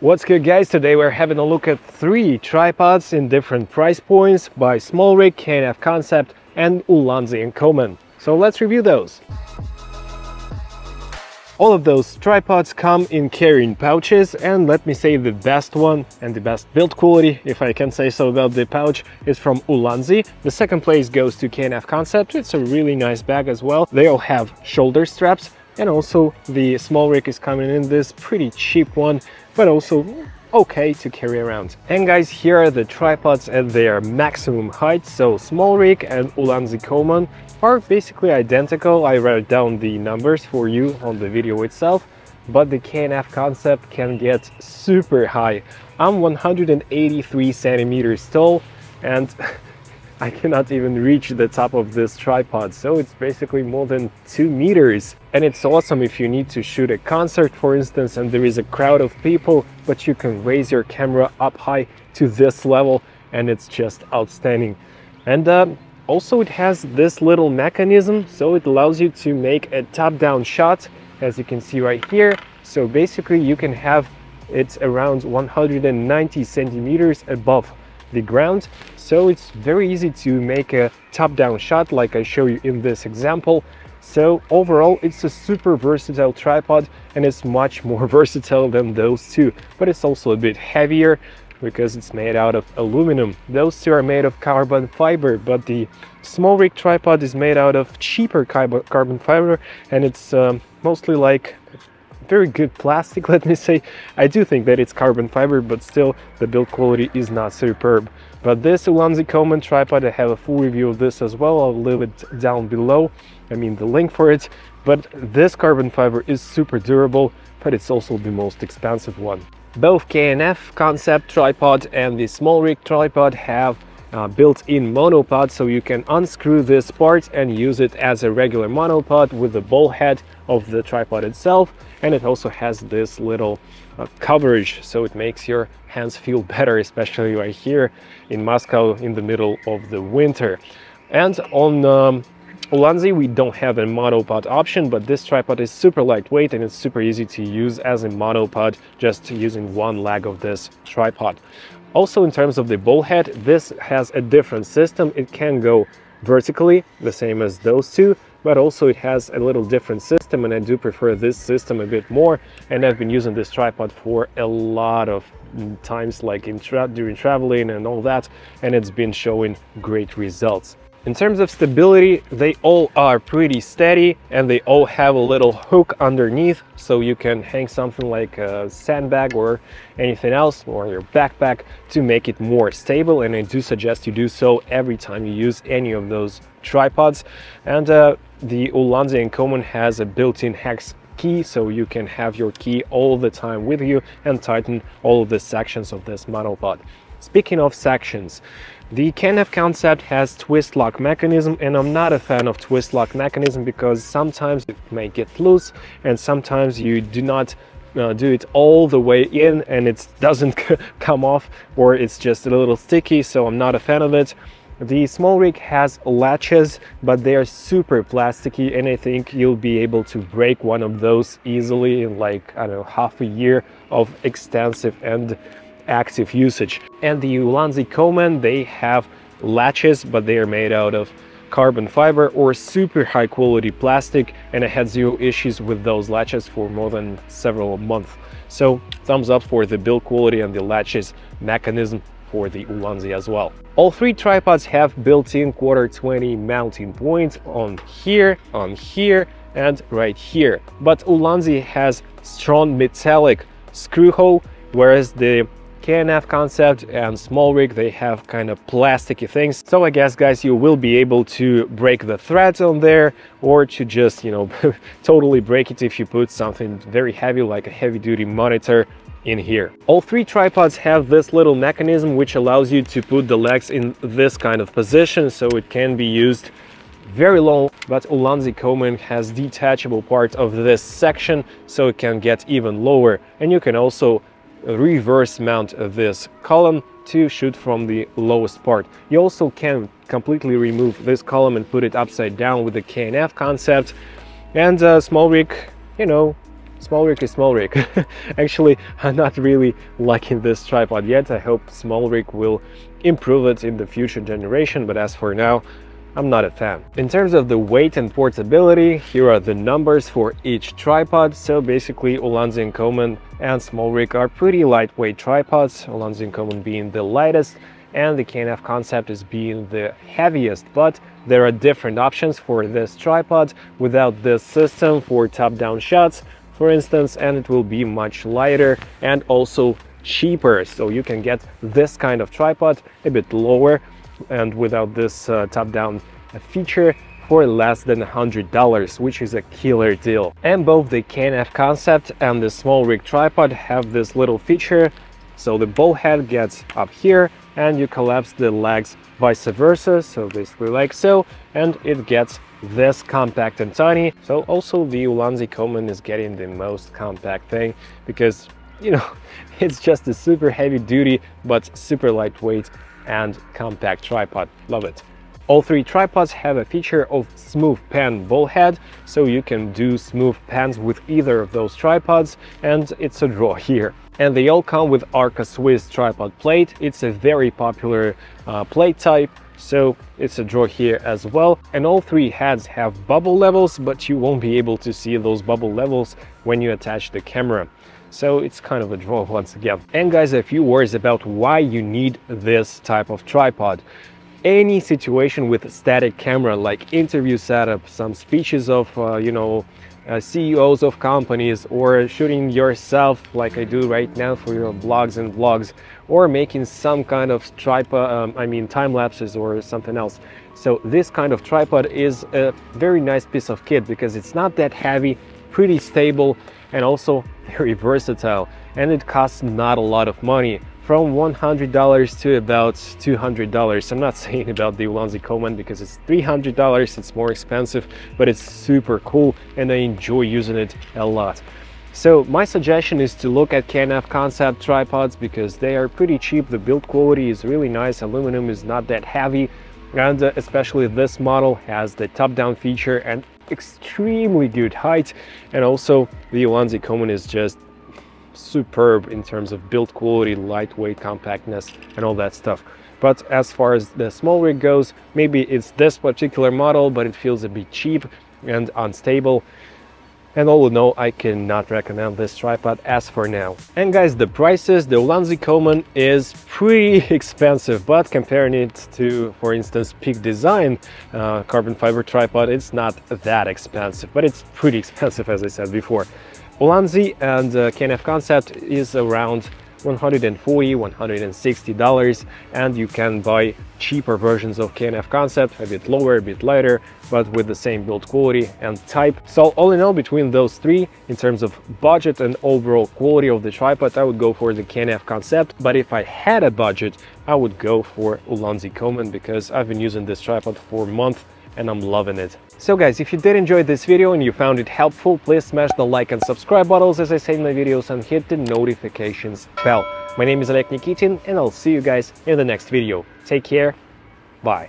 What's good, guys? Today we're having a look at 3 tripods in different price points by SmallRig, K&F Concept and Ulanzi & Coman. So let's review those. All of those tripods come in carrying pouches, and let me say the best one and the best build quality, if I can say so about the pouch, is from Ulanzi. The second place goes to K&F Concept. It's a really nice bag as well. They all have shoulder straps. And also the SmallRig is coming in this pretty cheap one, but also okay to carry around. And guys, here are the tripods at their maximum height. So SmallRig and Ulanzi Coman are basically identical. I wrote down the numbers for you on the video itself, but the K&F Concept can get super high. I'm 183 centimeters tall and I cannot even reach the top of this tripod, so it's basically more than 2 meters. And it's awesome if you need to shoot a concert, for instance, and there is a crowd of people, but you can raise your camera up high to this level, and it's just outstanding. And also it has this little mechanism, so it allows you to make a top-down shot, as you can see right here. So basically you can have it around 190 centimeters above the ground, so it's very easy to make a top-down shot like I show you in this example. So overall it's a super versatile tripod, and it's much more versatile than those two, but it's also a bit heavier because it's made out of aluminum. Those two are made of carbon fiber, but the SmallRig tripod is made out of cheaper carbon fiber, and it's mostly like very good plastic, let me say. I do think that it's carbon fiber, but still the build quality is not superb. But this Ulanzi Coman tripod, I have a full review of this as well, I'll leave it down below, I mean the link for it. But this carbon fiber is super durable, but it's also the most expensive one. Both K&F Concept tripod and the SmallRig tripod have built-in monopod, so you can unscrew this part and use it as a regular monopod with the ball head of the tripod itself. And it also has this little coverage, so it makes your hands feel better, especially right here in Moscow in the middle of the winter. And on Ulanzi we don't have a monopod option, but this tripod is super lightweight and it's super easy to use as a monopod, just using one leg of this tripod. Also, in terms of the ball head, this has a different system. It can go vertically, the same as those two, but also it has a little different system, and I do prefer this system a bit more. And I've been using this tripod for a lot of times, like during traveling and all that, and it's been showing great results. In terms of stability, they all are pretty steady, and they all have a little hook underneath, so you can hang something like a sandbag or anything else, or your backpack, to make it more stable. And I do suggest you do so every time you use any of those tripods. And the Ulanzi & Coman has a built-in hex key, so you can have your key all the time with you and tighten all of the sections of this monopod. Speaking of sections, the K&F Concept has twist lock mechanism, and I'm not a fan of twist lock mechanism because sometimes it may get loose and sometimes you do not do it all the way in and it doesn't come off, or it's just a little sticky, so I'm not a fan of it. The SmallRig has latches, but they are super plasticky, and I think you'll be able to break one of those easily in, like, I don't know, half a year of extensive and active usage. And the Ulanzi Coman, they have latches, but they are made out of carbon fiber or super high quality plastic, and I had zero issues with those latches for more than several months. So thumbs up for the build quality and the latches mechanism for the Ulanzi as well. All three tripods have built-in 1/4-20 mounting points on here and right here, but Ulanzi has strong metallic screw hole, whereas the K&F Concept and SmallRig, they have kind of plasticky things. So I guess, guys, you will be able to break the threads on there, or to just, you know, totally break it if you put something very heavy like a heavy-duty monitor in here. All three tripods have this little mechanism which allows you to put the legs in this kind of position, so it can be used very long. But Ulanzi Coman has detachable part of this section, so it can get even lower, and you can also reverse mount this column to shoot from the lowest part. You also can completely remove this column and put it upside down with the K&F Concept. And SmallRig, you know, SmallRig is SmallRig. Actually, I'm not really liking this tripod yet. I hope SmallRig will improve it in the future generation, but as for now, I'm not a fan. In terms of the weight and portability, here are the numbers for each tripod. So basically, Ulanzi & Coman and SmallRig are pretty lightweight tripods, Ulanzi & Coman being the lightest and the K&F Concept is being the heaviest, but there are different options for this tripod without this system for top-down shots, for instance, and it will be much lighter and also cheaper. So you can get this kind of tripod a bit lower and without this top-down feature for less than $100, which is a killer deal. And both the K&F Concept and the SmallRig tripod have this little feature, so the ball head gets up here and you collapse the legs vice versa, so basically like so, and it gets this compact and tiny. So also the Ulanzi Coman is getting the most compact thing because, you know, it's just a super heavy duty but super lightweight and compact tripod. Love it. All three tripods have a feature of smooth pan ball head, so you can do smooth pans with either of those tripods, and it's a draw here. And they all come with Arca Swiss tripod plate. It's a very popular plate type, so it's a draw here as well. And all three heads have bubble levels, but you won't be able to see those bubble levels when you attach the camera. So it's kind of a draw once again. And guys, a few words about why you need this type of tripod. Any situation with a static camera, like interview setup, some speeches of, CEOs of companies, or shooting yourself like I do right now for your blogs and vlogs, or making some kind of tripod, time lapses or something else. So this kind of tripod is a very nice piece of kit because it's not that heavy, pretty stable, and also very versatile, and it costs not a lot of money, from $100 to about $200. I'm not saying about the Ulanzi Coman because it's $300, it's more expensive, but it's super cool and I enjoy using it a lot. So my suggestion is to look at K&F Concept tripods because they are pretty cheap, the build quality is really nice, aluminum is not that heavy, and especially this model has the top-down feature and extremely good height, and also the Ulanzi Coman is just superb in terms of build quality, lightweight, compactness and all that stuff. But as far as the SmallRig goes, maybe it's this particular model, but it feels a bit cheap and unstable. And all in all, I cannot recommend this tripod as for now. And guys, the prices, the Ulanzi Coman is pretty expensive, but comparing it to, for instance, Peak Design carbon fiber tripod, it's not that expensive, but it's pretty expensive, as I said before. Ulanzi and K&F Concept is around $140, $160, and you can buy cheaper versions of K&F Concept, a bit lower, a bit lighter, but with the same build quality and type. So all in all, between those three, in terms of budget and overall quality of the tripod, I would go for the K&F Concept, but if I had a budget, I would go for Ulanzi Coman because I've been using this tripod for a month and I'm loving it. So guys, if you did enjoy this video and you found it helpful, please smash the like and subscribe buttons as I say in my videos and hit the notifications bell. My name is Alek Nikitin and I'll see you guys in the next video. Take care, bye!